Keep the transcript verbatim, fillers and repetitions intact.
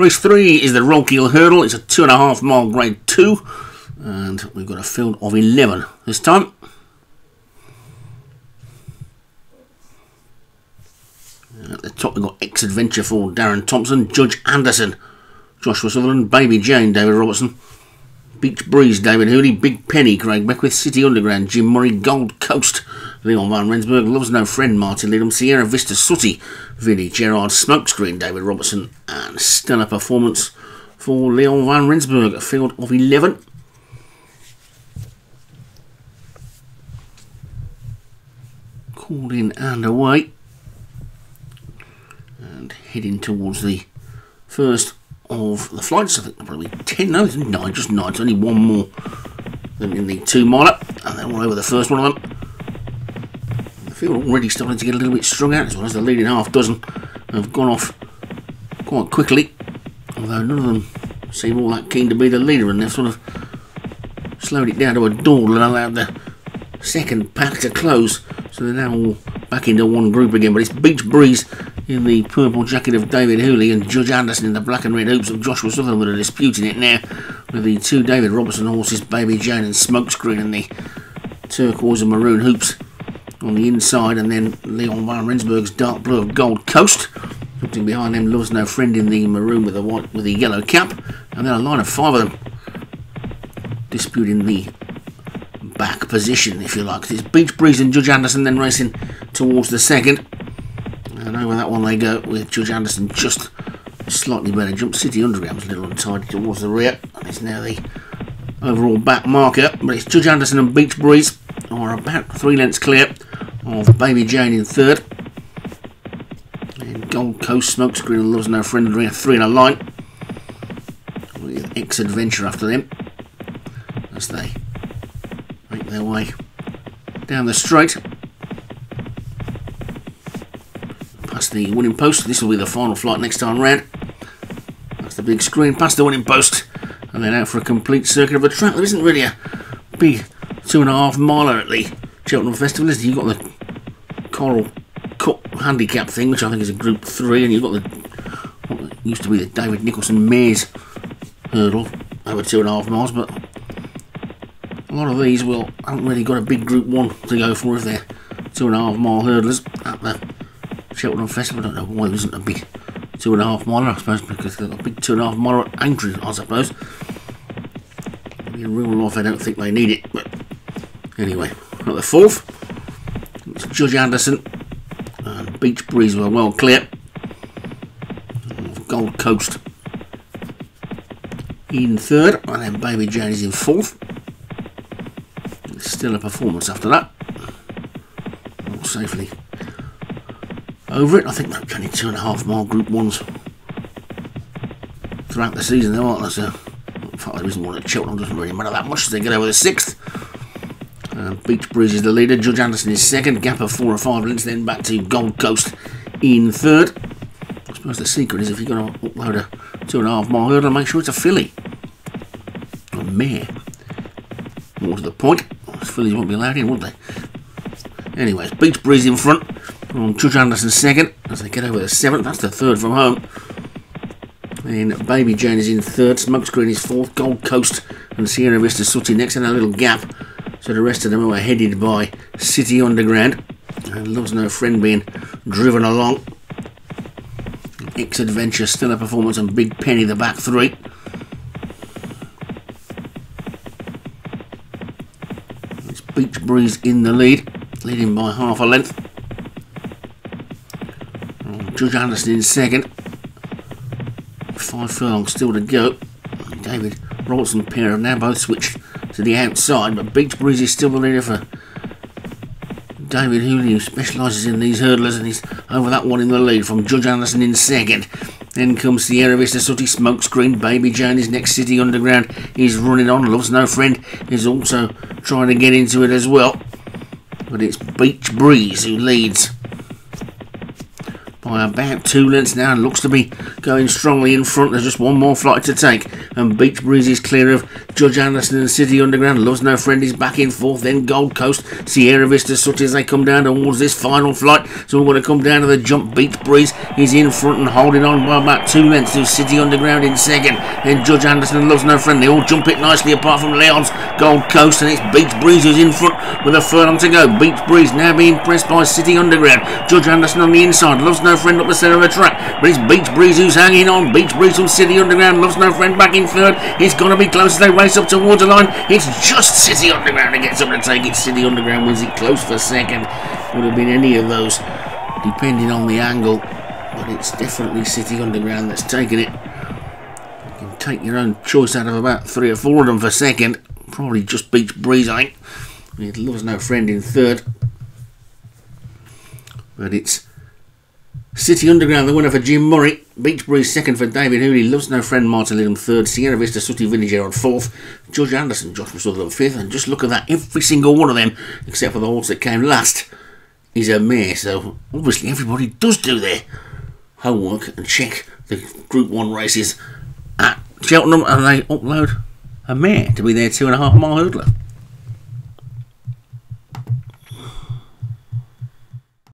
Race three is the Relkeel Hurdle. It's a two and a half mile grade two. And we've got a field of eleven this time. At the top, we've got X Adventure for Darren Thompson, Judge Anderson, Joshua Sutherland, Baby Jane, David Robertson, Beach Breeze, David Hoodie, Big Penny, Craig Beckwith, City Underground, Jim Murray, Gold Coast, Leon van Rensburg, Loves No Friend, Martin Liddham, Sierra Vista Sooty, Vinnie Gerard, Smokescreen, David Robertson, and stellar performance for Leon van Rensburg, a field of eleven. Called in and away. And heading towards the first of the flights. I think they're probably ten, no, it's nine, just nine. It's only one more than in the two-miler. And then all over the first one of them. The field already starting to get a little bit strung out, as well as the leading half dozen have gone off quite quickly. Although none of them seem all that keen to be the leader, and they've sort of slowed it down to a dawdle and allowed the second pack to close. So they're now all back into one group again, but it's Beach Breeze in the purple jacket of David Hooley and Judge Anderson in the black and red hoops of Joshua Sutherland are disputing it now with the two David Robertson horses, Baby Jane and Smokescreen, and the turquoise and maroon hoops on the inside, and then Leon van Rensburg's dark blue of Gold Coast. Looking behind them, Loves No Friend in the maroon with a white with a yellow cap, and then a line of five of them disputing the back position, if you like. It's Beach Breeze and Judge Anderson then racing towards the second. And over that one they go with Judge Anderson just slightly better jump. City Underground was a little untidy towards the rear, and it's now the overall back marker. But it's Judge Anderson and Beach Breeze are about three lengths clear of Baby Jane in third. And Gold Coast, Smokescreen and Loves No Friend are three in a line, with X Adventure after them as they make their way down the straight. Past the winning post, this will be the final flight next time round. That's the big screen, past the winning post, and then out for a complete circuit of the track. There isn't really a big two and a half miler at the Cheltenham Festival, is there? You've got the Coral Cup Handicap thing, which I think is a Group three, and you've got the what used to be the David Nicholson Mares Hurdle over two and a half miles, but a lot of these will haven't really got a big Group one to go for if they're two and a half mile hurdlers at the Cheltenham Festival. I don't know why there isn't a big two and a half miler, I suppose, because they've got a big two and a half miler at Aintree, I suppose. In real life, I don't think they need it, but anyway, at the fourth, it's Judge Anderson and Beach Breeze were well clear. Gold Coast in third, and then Baby Jane is in fourth. It's still a performance after that. All safely over it. I think they're only two and a half mile Group ones throughout the season, though, aren't they? So, in fact, the reason why at Cheltenham doesn't really matter that much, so they get over the sixth. Uh, Beach Breeze is the leader, Judge Anderson is second, gap of four or five lengths, then back to Gold Coast in third. I suppose the secret is if you're going to upload a two and a half mile hurdle, make sure it's a filly. A mare. More to the point, those fillies won't be allowed in, would they? Anyways, Beach Breeze in front. On Judge Anderson second as they get over the seventh. That's the third from home. And Baby Jane is in third. Smokescreen is fourth. Gold Coast and Sierra Vista Sooty next, and a little gap. So the rest of them are headed by City Underground. And Loves No Friend being driven along. X Adventure, stellar performance, and Big Penny the back three. It's Beach Breeze in the lead, leading by half a length. Judge Anderson in second. Five furlongs still to go. David Robertson and Pierre have now both switched to the outside, but Beach Breeze is still the leader for David Hooley, who specialises in these hurdlers, and he's over that one in the lead from Judge Anderson in second. Then comes Sierra Vista Sooty, Smokescreen, Baby Jane is next, City Underground is running on, Loves No Friend is also trying to get into it as well. But it's Beach Breeze who leads by about two lengths now and looks to be going strongly in front. There's just one more flight to take, and Beach Breeze is clear of Judge Anderson and City Underground. Loves No Friend is back in fourth, then Gold Coast, Sierra Vista Sooty as they come down towards this final flight. So we're going to come down to the jump. Beach Breeze is in front and holding on by about two lengths to City Underground in second, then Judge Anderson and Loves No Friend. They all jump it nicely apart from Leon's Gold Coast, and it's Beach Breeze who's in front with a furlong to go. Beach Breeze now being pressed by City Underground. Judge Anderson on the inside, Loves No Friend up the centre of the track, but it's Beach Breeze who's hanging on. Beach Breeze from City Underground, Loves No Friend back in third. It's going to be close as they race up towards the line. It's just City Underground who gets up to take it. City Underground wins it close for second. Would have been any of those depending on the angle, but it's definitely City Underground that's taken it. You can take your own choice out of about three or four of them for second. Probably just Beach Breeze, I think. It Loves No Friend in third. But it's City Underground, the winner for Jim Murray. Beach Breeze second for David Hoodie. Loves No Friend, Martin Liddham third. Sierra Vista Sooty Villager on fourth. Judge Anderson, Joshua Sutherland fifth. And just look at that, every single one of them, except for the horse that came last, is a mare. So obviously everybody does do their homework and check the Group one races at Cheltenham, and they upload a mare to be their two and a half mile hurdler.